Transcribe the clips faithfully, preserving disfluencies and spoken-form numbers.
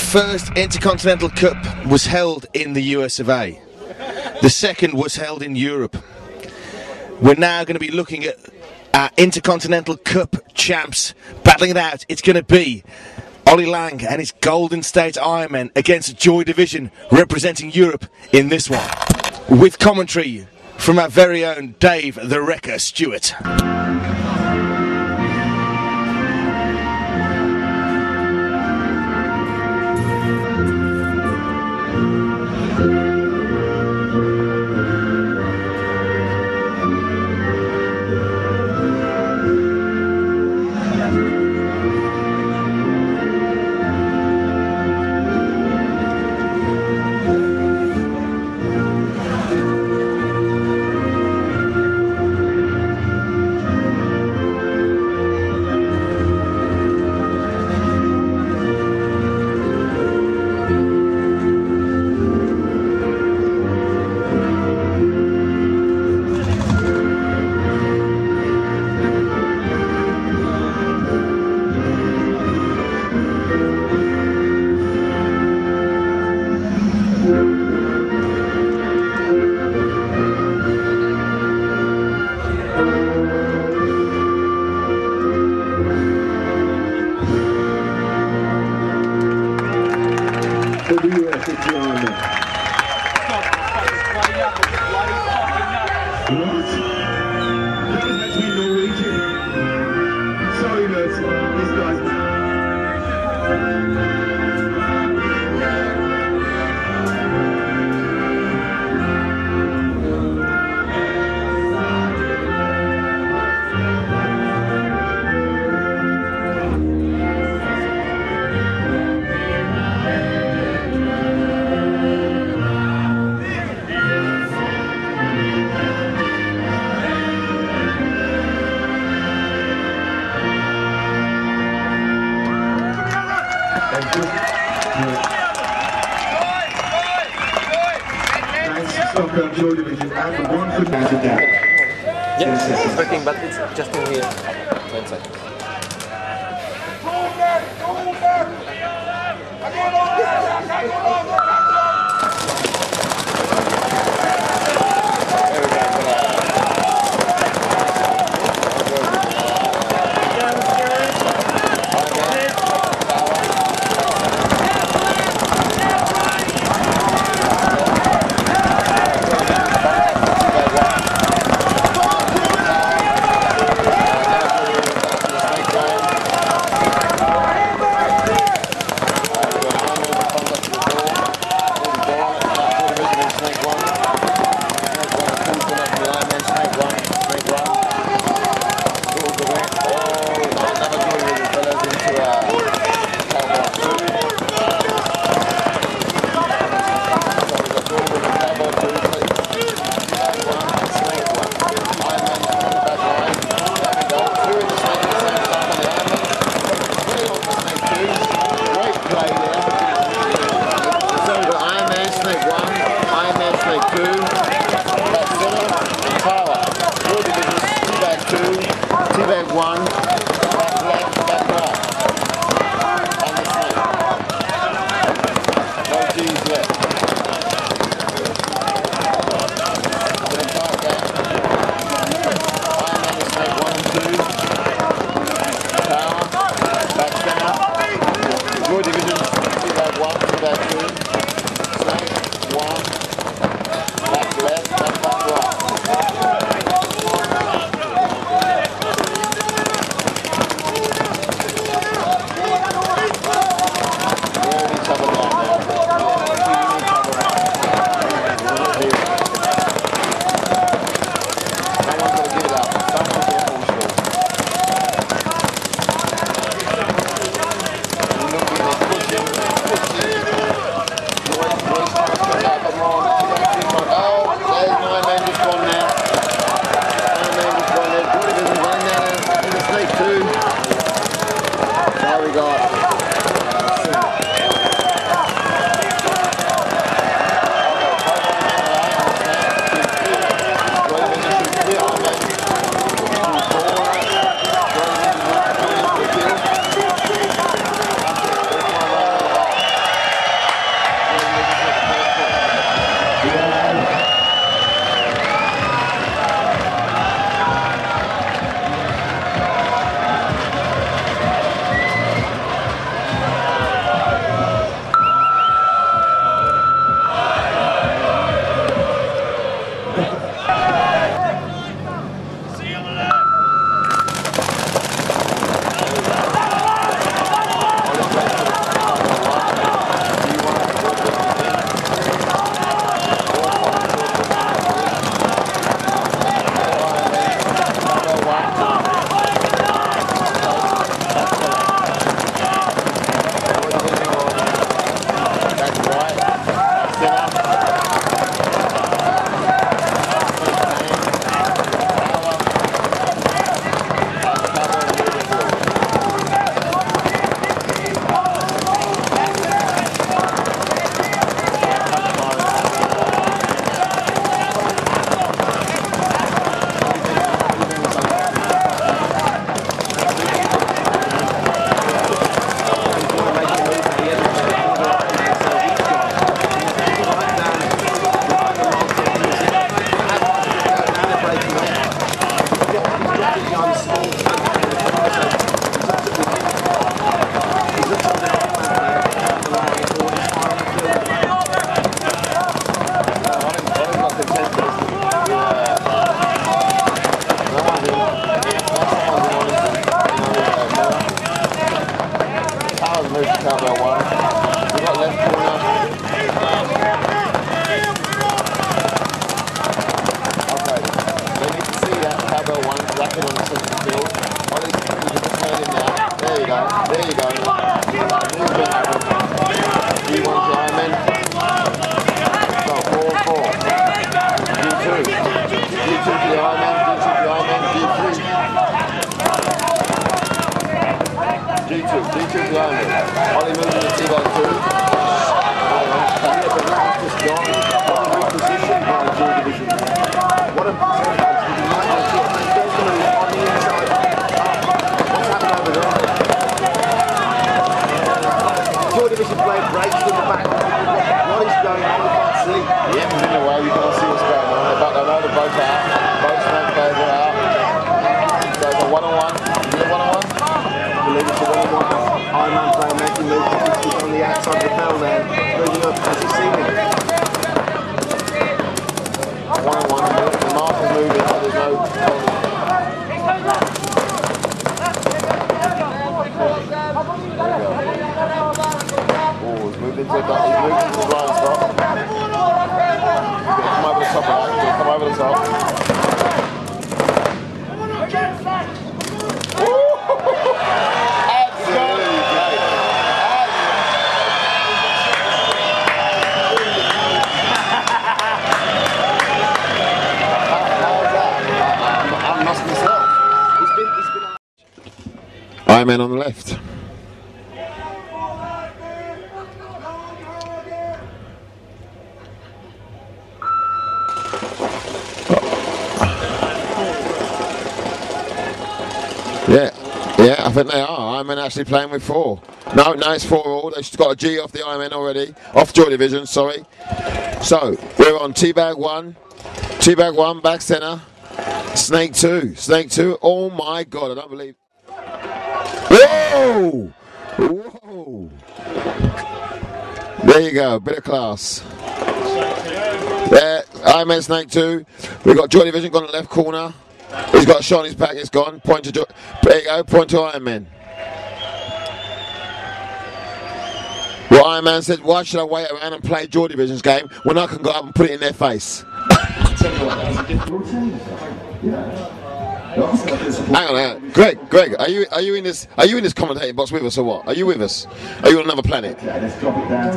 first Intercontinental Cup was held in the U S of A. The second was held in Europe. We're now going to be looking at our Intercontinental Cup champs battling it out. It's going to be Ollie Lang and his Golden State Ironmen against Joy Division, representing Europe in this one, with commentary from our very own Dave the Wrecker Stewart. move on the outside of the bell there, moving up as it's seeming. One on one, the marker's moving, so there's no oh, he's moved into the blind spot. Come over the top of that, come over the top. Ooh. Ironman on the left. Oh. Yeah, yeah, I think they are. Ironman actually playing with four. No, no, it's four all. They've got a G off the Ironman already. Off Joy Division, sorry. So, we're on T-Bag one. T-Bag one, back centre. Snake two. Snake two. Oh my god, I don't believe. Whoa! Whoa! There you go, bit of class. There, Ironman Snake two. We've got Joy Division gone to the left corner. He's got a shot on his back, it's gone. Point to Joy. There you go, point to Ironman. Well, Ironman said, why should I wait around and play Joy Division's game when I can go up and put it in their face? Hang on, hang on, Greg, Greg, are you are you in this are you in this commentating box with us or what? Are you with us? Are you on another planet? Yeah, let's drop it down to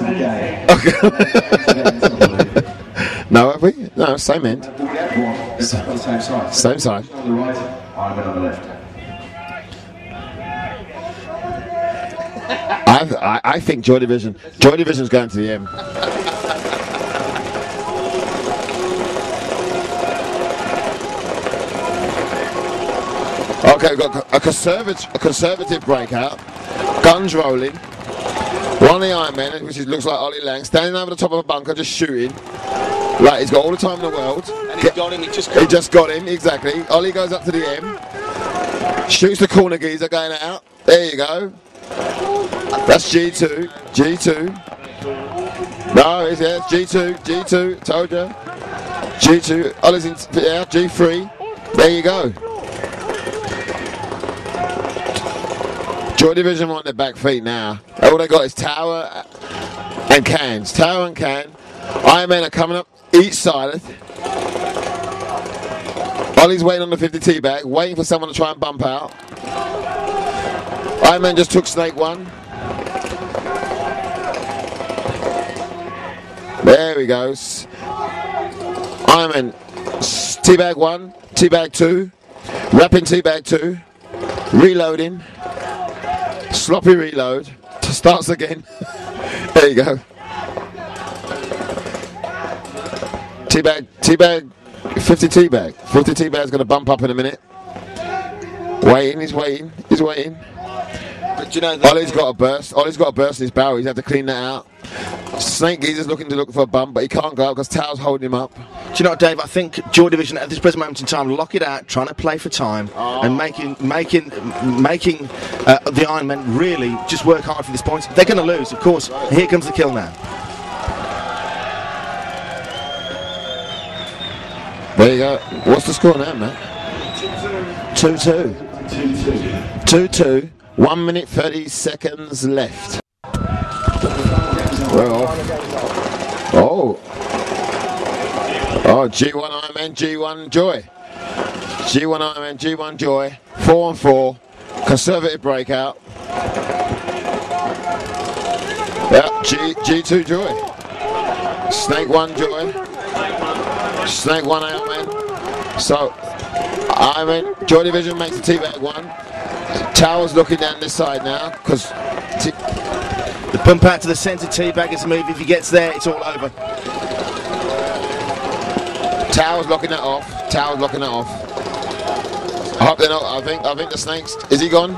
the game. Okay. No, have we? No, same end. Same side. Same side. On the right, I'm on the left. I I think Joy Division. Joy Division's going to the M. Okay, we've got a conservative, a conservative breakout, guns rolling, one of the Ironmen, which is, looks like Ollie Lang, standing over the top of a bunker, just shooting, like he's got all the time in the world. And he got him, he just got him. He just got him, exactly. Ollie goes up to the M, shoots the corner geezer going out, there you go. That's G two, G two. No, it's, yeah, it's G two, G two, told you. G two, Ollie's in, yeah, G three, there you go. Joy Division on their back feet now. All they got is Tower and Cans. Tower and Can. Ironmen are coming up each side. Ollie's waiting on the fifty T bag, waiting for someone to try and bump out. Ironman just took Snake one. There he goes. Ironman T bag one, T bag two, wrapping T bag two, reloading. Sloppy reload. Starts again. There you go. T-bag, T-bag, fifty T-bag. fifty T-bag's going to bump up in a minute. Waiting, he's waiting, he's waiting. But you know, Ollie's got a burst. Ollie's got a burst in his barrel. He's had to clean that out. Snake Geezer's looking to look for a bump, but he can't go out because Tao's holding him up. Do you know what, Dave? I think Joy Division at this present moment in time, lock it out, trying to play for time, oh. and making making making uh, the Ironmen really just work hard for this point. They're going to lose, of course. Here comes the kill now. There you go. What's the score now, man? two two. two two. two two. One minute thirty seconds left. We're off. Oh. Oh, G one Ironman, G one Joy. G one Ironman, G one Joy. Four on four. Conservative breakout. Yeah, G G two Joy. Snake one Joy. Snake one Ironman. So Ironman Joy Division makes the T bag one. Tower's looking down this side now, because the pump out to the centre T-bag is a move. If he gets there, it's all over. Tower's locking that off. Tower's locking that off. I hope they're not. I think. I think the Snake's. Is he gone?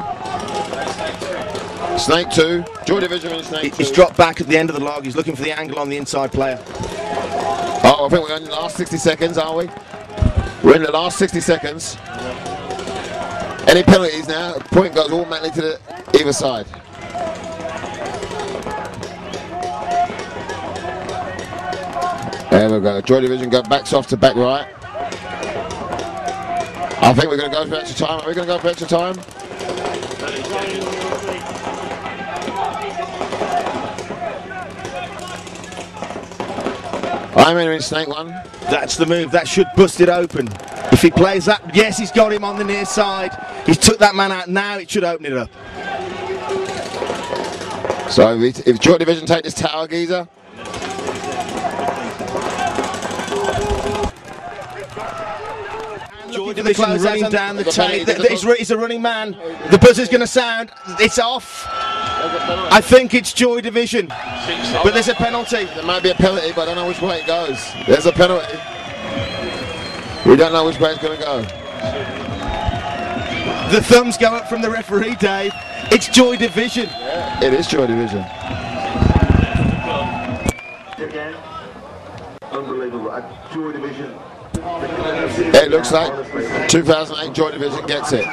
Snake two. Joy Division in Snake two. He's dropped back at the end of the log. He's looking for the angle on the inside player. Oh, I think we're in the last sixty seconds, aren't we? We're in the last sixty seconds. Any penalties now, point goes automatically to the either side. There we go. Joy Division go back soft to back right. I think we're going to go for extra time. Are we going to go for extra time? I'm in snake one. That's the move. That should bust it open. If he plays that, yes, he's got him on the near side. He's took that man out. Now it should open it up. So if Joy Division take this tower, geezer. Joy Division running down the tape. He's a running man. The buzzer's going to sound. It's off. I think it's Joy Division. But there's a penalty. There might be a penalty, but I don't know which way it goes. There's a penalty. We don't know which way it's going to go. The thumbs go up from the referee, Dave. It's Joy Division. Yeah, it is Joy Division. Again, unbelievable. Joy Division. It looks like two thousand eight Joy Division gets it.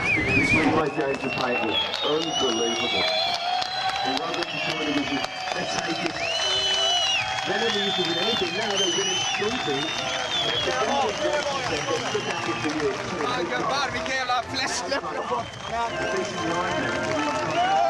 Unbelievable.